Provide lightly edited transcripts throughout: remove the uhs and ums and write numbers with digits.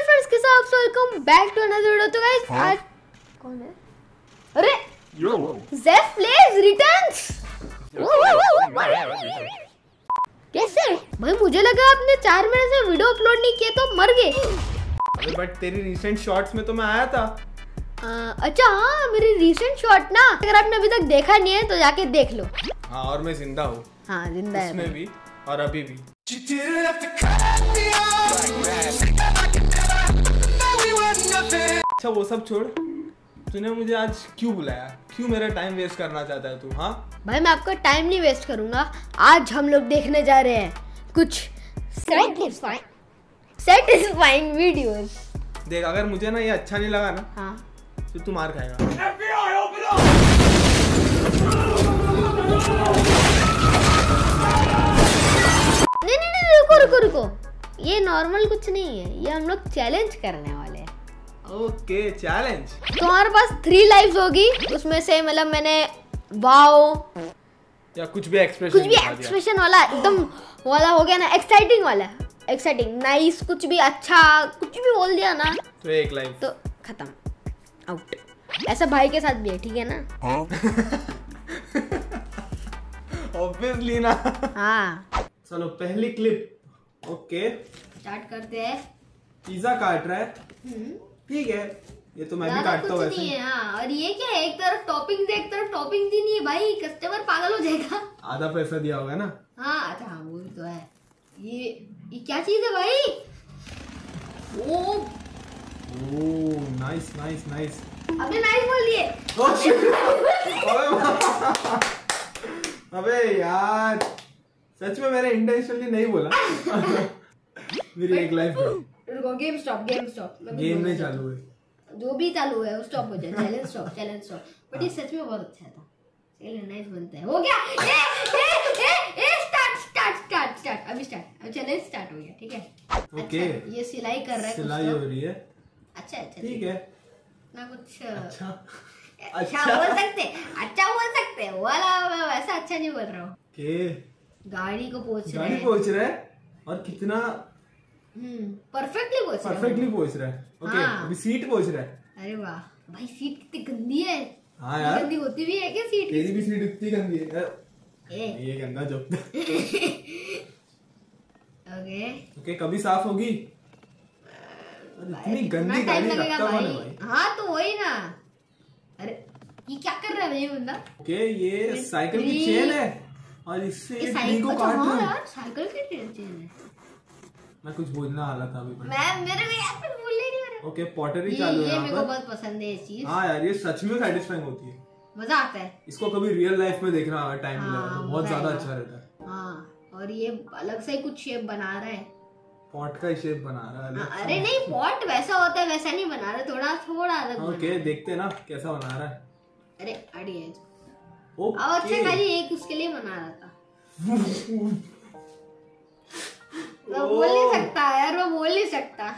Hello friends कैसे हो आप सब, welcome back to another video. तो गाइस आज कौन है? अरे यो ज़ेफ प्लेज रिटर्न्स। कैसे भाई, मुझे लगा आपने 4 महीने से वीडियो अपलोड नहीं किए तो मर गए। अरे बट तेरी रीसेंट शॉट्स में तो मैं आया था। अच्छा हाँ, मेरी रीसेंट शॉट ना, अगर आपने अभी तक देखा नहीं है तो जाके देख लो। हाँ, और मैं जिंदा हूँ। हाँ जिंदा है उसमें भी और अभी भी। अच्छा वो सब छोड़, तूने मुझे आज क्यों बुलाया? क्यों मेरा टाइम वेस्ट करना चाहता है तू? हाँ भाई मैं आपका टाइम नहीं वेस्ट करूंगा। आज हम लोग देखने जा रहे हैं कुछ सेटिस्फाइंग वीडियोस। देख अगर मुझे ना ये अच्छा नहीं लगा ना, हाँ तो तू मार खाएगा। नहीं रुको, ये नॉर्मल कुछ नहीं है, ये हम लोग चैलेंज करने वाले हैं। Okay challenge. तो हमारे पास 3 लाइव्स होगी, उसमें से मतलब मैंने वाओ या कुछ भी एक्सप्रेशन वाला एकदम वाला हो गया ना, एक्साइटिंग नाइस, कुछ भी अच्छा कुछ भी बोल दिया ना तो एक लाइव तो खत्म, आउट। ऐसा भाई के साथ भी है, ठीक है ना? ऑब्वियसली ना। हाँ चलो पहली क्लिप। ओके स्टार्ट करते हैं। पिज़्ज़ा काट रहा है, ठीक है, ये तो मैं भी काटता हूँ वैसे। हाँ, और ये क्या है, एक तरफ टॉपिंग एक तरफ टॉपिंग दी नहीं है भाई, कस्टमर पागल हो जाएगा। आधा पैसा दिया होगा ना। हाँ अच्छा वो भी तो है। ये क्या चीज है भाई? Oh nice. अबे नाइस बोल दिए। अबे यार सच में मैंने इंटेंशनली नहीं बोला। मेरी एक लाइफ रुको, गेम नहीं चालू है, जो भी चालू है वो स्टॉप हो जाए। Challenge stop. बट ये सच में बहुत अच्छा था, चैलेंज नाइस बनता है। हो गया, ए स्टार्ट। अभी चैलेंज स्टार्ट हो गया, ठीक है। ओके ये सिलाई कर रहा है, सिलाई हो रही है। अच्छा ठीक है ना, कुछ अच्छा बोल सकते वाला, वैसा अच्छा नहीं बोल रहा हूँ। गाड़ी को पहुंच रहा है और कितना परफेक्टली पहुंच रहा है। ओके अभी सीट पहुंच रहा है। अरे वाह भाई सीट कितनी गंदी है। हाँ यार गंदी होती भी है क्या सीट? तेरी भी सीट इतनी गंदी है। ये गंदा जोक। ओके कभी साफ होगी? इतनी गंदी गाड़ी रखता हुआ है भाई। हाँ तो वही ना। अरे ये क्या कर रहा है ये बंदा? ओके ये साइकिल की चेन है और इससे को काट रहा है। साइकिल की चेन है। मैं कुछ बोलना वाला था अभी, मेरे को बोलने नहीं आ रहा। ओके पॉटरी चालू है। ये मेरे को बहुत पसंद है ये चीज। हां यार ये सच में सैटिस्फाइंग होती है, मजा आता है। इसको कभी रियल लाइफ में देखना टाइम मिलेगा तो बहुत ज्यादा अच्छा रहता है। हां और ये अलग से कुछ शेप बना रहा है, पॉट का शेप बना रहा है। अरे नहीं पॉट वैसा होता है वैसा नहीं बना रहा, थोड़ा अलग। ओके देखते हैं ना कैसा बना रहा है। अरे अड़िए और अच्छा खाली एक उसके लिए बना रहा था। वो बोल नहीं सकता।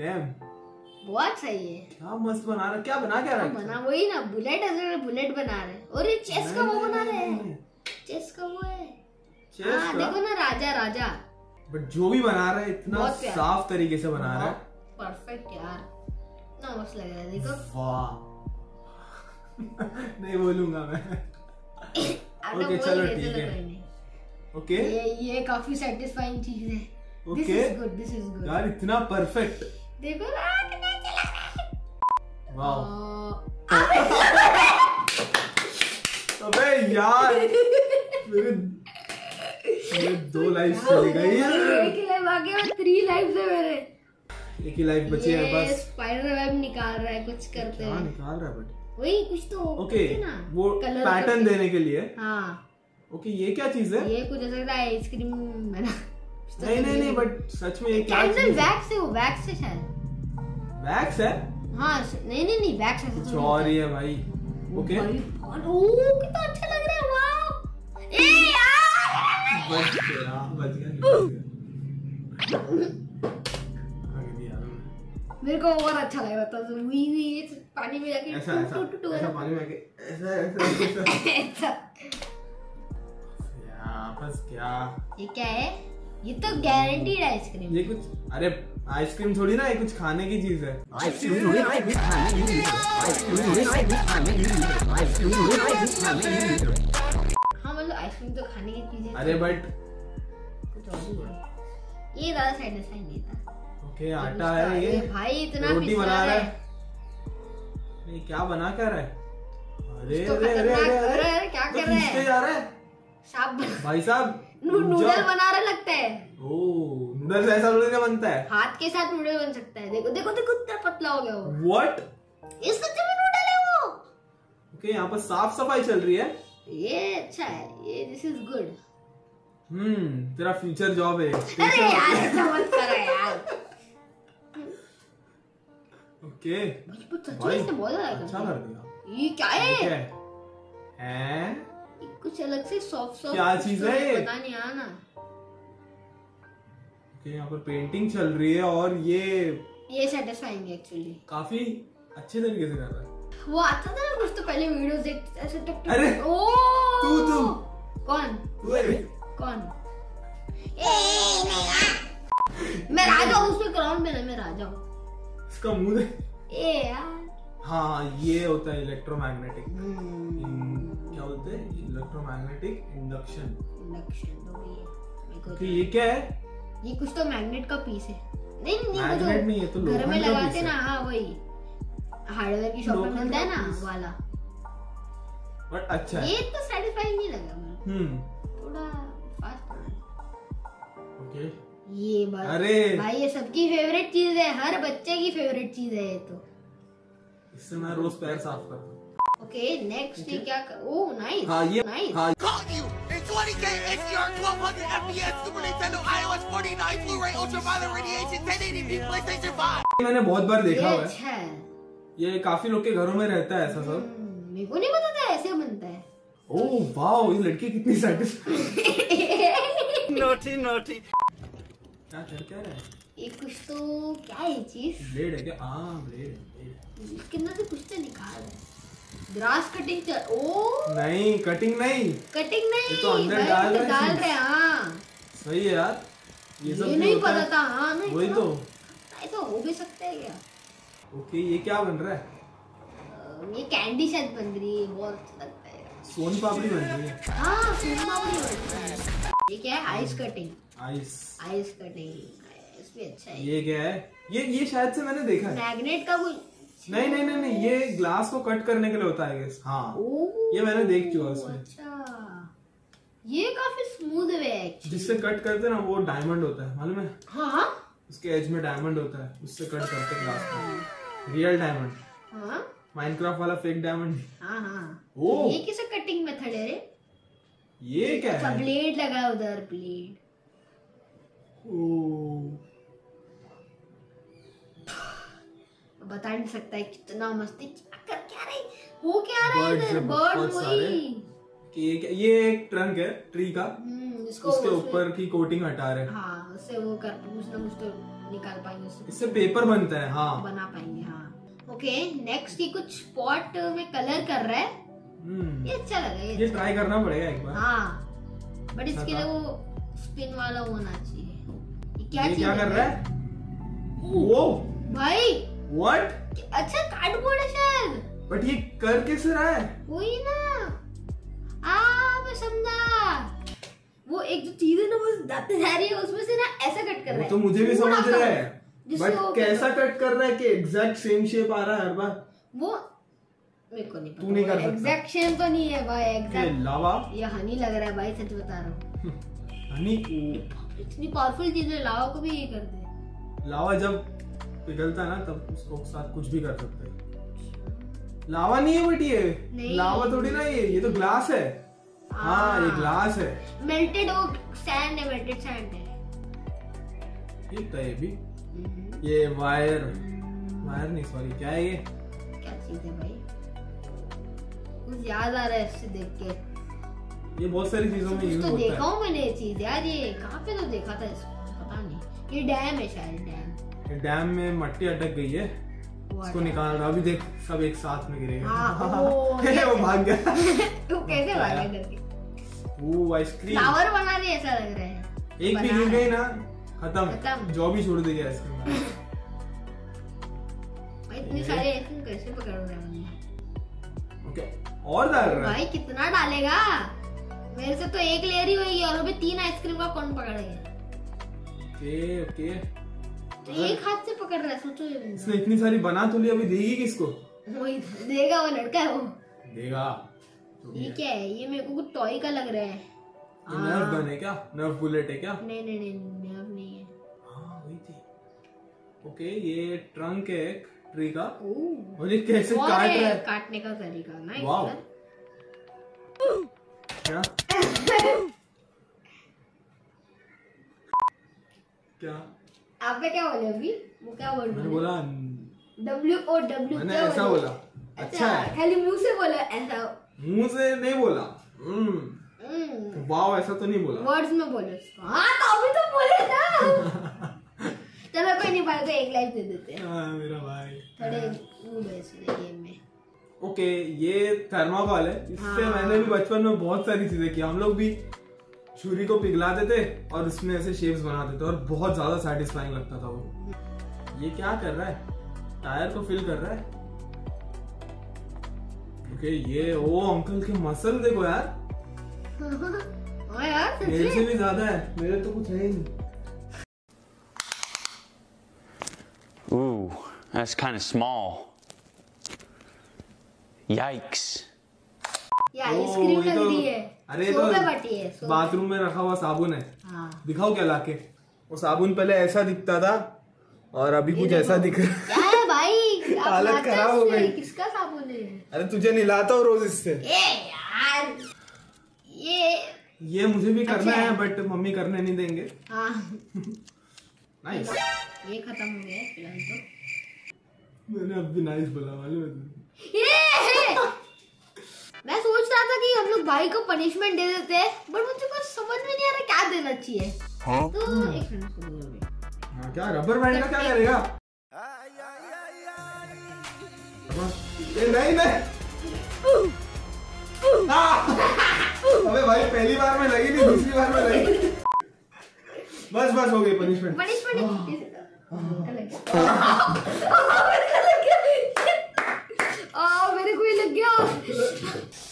Damn. बहुत सही है। क्या मस्त बना रहा है, क्या बना क्या रहा है? बना वही ना बुलेट बना रहे हैं। और ये चेस का वो बना रहे हैं, चेस का वो है। हाँ देखो ना राजा। बट जो भी बना रहा है इतना साफ तरीके से बना रहा है, परफेक्ट यार, इतना मस्त लग रहा है देखो। वाह। नहीं बोलूंगा मैं। ओके चलो ठीक है। ओके ये काफी सैटिस्फाइंग चीज है। दिस इज गुड यार, इतना परफेक्ट देखो ना कितना चला है। वाओ। अबे यार मेरे 2 लाइफ चली गई यार। एक लाइफ आगे और 3 लाइफ है मेरे, एक ही लाइफ बची है बस। स्पाइडर वेब निकाल रहा है, कुछ करते हैं। हां निकाल रहा है बट वही कुछ तो ओके ना, वो पैटर्न देने के लिए। हां ओके ये क्या चीज है? ये कुछ ऐसा लगता है आइसक्रीम बना। नहीं बट सच में ये क्या चीज है? वैक्स है शायद। वैक्स है? हाँ नहीं वैक्स है कुछ और ही है भाई। ओके ओह कितना अच्छा लग रहा है। वाओ ए यार बच गया। मेरे को और अच्छा लगा था तो वी पानी में जाके ऐसा पानी में जाके ऐसा बस। क्या ये क्या है? ये तो गारंटीड आइसक्रीम। ये कुछ अरे आइसक्रीम थोड़ी ना, ये कुछ खाने की चीज है। हाँ मतलब आइसक्रीम तो खाने की चीज है। अरे बट ये ज्यादा सैटिस्फाइंग नहीं था। ओके आटा है ये भाई, इतना रोटी बना रहा है, ये क्या बना कर रहा है? अरे अरे अरे क्या कर रहा है? जा रहा है सांप भाई साहब, नूडल बना रहा लगता है। ओह नूडल ऐसा नूडल बनता है? हाथ के साथ नूडल बन सकता है। देखो देखो देखो कितना पतला हो गया वो। व्हाट? इस सच्चे में नूडल है वो। ओके यहाँ पर साफ सफाई चल रही है। ये अच्छा है, ये दिस इज गुड। तेरा फ्यूचर जॉब है। अरे यार ऐसा मत करो यार। ओके भाई इसने बहुत अच्छा कर दिया। ये क्या है? कुछ अलग से सॉफ्ट सॉफ्ट क्या चीज है, पता नहीं आना। ओके यहाँ पर पेंटिंग चल रही है और ये सैटिस्फाइंग है एक्चुअली, काफी अच्छे तरीके से कर रहा है। वो आता था ना कुछ तो पहले वीडियोस देखते ऐसे टक टक। अरे ओ तू कौन? तू कौन? ए मैं राजा हूँ, उसमें क्राउन में ना मैं राजा हूँ। इसका मुंह है ए यार। हाँ ये होता है इलेक्ट्रोमैग्नेटिक, क्या बोलते हैं इलेक्ट्रोमैग्नेटिक इंडक्शन। तो ये क्या है? ये कुछ तो मैग्नेट का पीस है। नहीं नहीं नहीं, तो घर में लगाते ना। हाँ वही हार्डवेयर की शॉप में मिलता है ना वाला। बट अच्छा ये तो सैटिस्फाइंग नहीं लगा मुझे। थोड़ा फास्ट। ओके ये बात। अरे भाई ये सबकी फेवरेट चीज है, हर बच्चे की फेवरेट चीज है ये तो। इससे मैं रोज पैर साफ करता हूँ। ओके नेक्स्ट ये क्या? Oh nice. हां ये नाइस। हां call you in 20K HDR 1200 FPS Super Nintendo iOS 49 Blu-ray Ultraviolet Radiation 1080p PlayStation 5। मैंने बहुत बार देखा हुआ है। अच्छा ये काफी लोग के घरों में रहता है ऐसा सब। मेरे को नहीं पता था ऐसे बनता है। ओह वाओ ये लड़की कितनी सैटिस्फाइड। नॉटी नॉटी क्या कर क्या रहा है ये? कुछ तो क्या है चीज? ब्लेड है क्या? हां ब्लेड। इसके अंदर से कुछ तो निकाल रहा है। ग्रास कटिंग कर। ओ नहीं कटिंग नहीं, कटिंग नहीं, ये तो अंदर डाल रहे हैं। हाँ सही है यार, ये सब नहीं पता था। हाँ नहीं वही तो, ऐसा हो भी सकता है क्या? ओके ये क्या बन रहा है? ये कैंडी शायद बन रही है, बहुत अच्छा लगता है। सोन पापड़ी बन रही है। हाँ सोन पापड़ी बन रही है। ये क्या है? Ice cutting. Ice ice cutting इसमें अच्छा है। ये क्या है? ये शायद से मैंने देखा है। मैग्नेट का कोई? नहीं नहीं नहीं नहीं, ये ग्लास को कट करने के लिए होता है। हाँ ये मैंने देख चुका उसमें। अच्छा ये काफी स्मूथ है, जिससे कट करते ना वो डायमंड होता है मालूम है? हाँ उसके एज में डायमंड होता है, उससे कट करते हैं ग्लास को। Real diamond. हाँ माइनक्राफ्ट वाला फेक डायमंड। हाँ हाँ ये किस कटिंग मेथड है? ये क्या है? ब्लेड लगा उधर, ब्लेड। ओह बता नहीं सकता है कितना मस्त है। क्या क्या रही वो क्या रहा है इधर? बर्ड वही। ये एक ट्रंक है ट्री का, उसके ऊपर की कोटिंग हटा रहे। हाँ उससे वो कर कुछ ना कुछ तो निकाल पाएंगे उससे। इससे पेपर बनता है। हाँ बना पाएंगे। हाँ ओके नेक्स्ट ये कुछ पॉट में कलर कर रहा है। ये अच्छा लगा, ये ट्राई करना पड़ेगा एक बार। हाँ बट इसके लिए वो स्पिन वाला होना चाहिए। क्या कर रहा है वो भाई? What? अच्छा कार्डबोर्ड है शायद। बट ये कर कैसे रहा है? वही ना मैं समझा, वो एक जो चीज है ना वो जाते जा रही है उसमें से ना ऐसा कट कर रहा है। तो मुझे भी समझ रहा है बट कैसा कट कर रहा है कि एग्जैक्ट सेम शेप आ रहा है हर बार। वो मेरे को नहीं पता, तू नहीं कर सकता। एग्जैक्ट शेप तो नहीं है भाई, एग्जैक्ट लावा या हनी लग रहा है भाई, सच बता रहा हूँ। हनी इतनी पावरफुल चीज है, लावा को भी ये कर दे। लावा जब पिघलता ना तब उसको साथ कुछ भी कर सकते हैं। लावा नहीं है बट ये लावा थोड़ी ना, ये तो ग्लास है। हाँ ये ग्लास है, मेल्टेड वो सैंड है, मेल्टेड सैंड है। ठीक है ये भी। ये वायर, वायर नहीं सॉरी क्या है ये? क्या चीज है भाई? कुछ याद आ रहा है इससे देख के। ये बहुत सारी चीजों में यूज होता है। तो देखा हूँ मैंने ये चीज यार, ये कहाँ पे तो देखा था पता नहीं। ये डैम है शायद, डैम। डैम में मट्टी अटक गई है, इसको निकाल रहा। अभी देख सब एक साथ में गिरेगा। वो भाग गया। तू कैसे भागा करके? वो आइसक्रीम फ्लावर बना रही है ऐसा लग रहा है। एक भी गिर गई ना खत्म, जॉब ही छोड़ देगी आइसक्रीम। इतने सारे आइसक्रीम कैसे पकड़ रहा है? ओके और डाल रहा है भाई, कितना डालेगा? मेरे से तो एक ले रही होगी और अभी 3 आइसक्रीम का कौन पकड़ेगा? ओके ओके, एक हाथ से पकड़ रहा है। सोचो इसने इतनी सारी बना तो ली, अभी देगी किसको? वही देगा, वो लड़का है, वो देगा। ये क्या है? ये मेरे को कुछ टॉय का लग रहा है। ये नर्फ गन है क्या? नर्फ बुलेट है क्या? नहीं नहीं नहीं, नर्फ नहीं है। हाँ वही थी। ओके ये ट्रंक है एक ट्री का। और ये कैसे काट रहा है? काटने का तरीका ना इसका। क्या आपने क्या बोला अभी? वो क्या बोल रहा है? मैंने बोला WOW। मैंने ऐसा बोला। अच्छा खाली मुंह से बोला? ऐसा मुंह से नहीं बोला। वाव ऐसा तो नहीं बोला, वर्ड्स में बोले। हाँ तो अभी तो बोले ना। चलो कोई नहीं, भाई को एक लाइफ दे देते हैं। हाँ मेरा भाई थोड़े मुंह बेचने गेम में। ओके ये थर्माकोल है, इससे मैंने भी बचपन में बहुत सारी चीजें की। हम लोग भी छुरी को पिघलाते थे और उसमें ऐसे शेप्स बनाते थे और बहुत ज्यादा सैटिस्फाइंग लगता था वो। ये क्या कर रहा है? टायर को फिल कर रहा है। ओके ये ओ अंकल के मसल देखो यार। यार मेरे से भी ज्यादा है, मेरे तो कुछ है ही नहीं। Ooh, that's kind of small. Yikes. Ice cream लग रही है। अरे तो बाथरूम में रखा हुआ साबुन है। हाँ। दिखाओ क्या लाके? वो साबुन पहले ऐसा दिखता था और अभी कुछ ऐसा दिख रहा है। क्या भाई हालत खराब हो गई। किसका साबुन है? अरे तुझे नहलाता हूँ रोज इससे। ए यार ये मुझे भी करना है बट मम्मी करने नहीं देंगे। हाँ। नाइस। ये खत्म हो गया फिलहाल तो। मैंने अब भी नाइस बोला वाले। मैं सोच रहा था कि हम लोग भाई को पनिशमेंट दे देते हैं बट मुझे कुछ समझ में नहीं आ रहा क्या देना चाहिए। हाँ? तो एक मिनट, क्या रबर बैंड का क्या करेगा? ये नहीं नहीं। अबे भाई पहली बार में लगी नहीं, दूसरी बार में लगी। बस बस हो गई पनिशमेंट। पनिशमेंट मेरे को ही लग गया।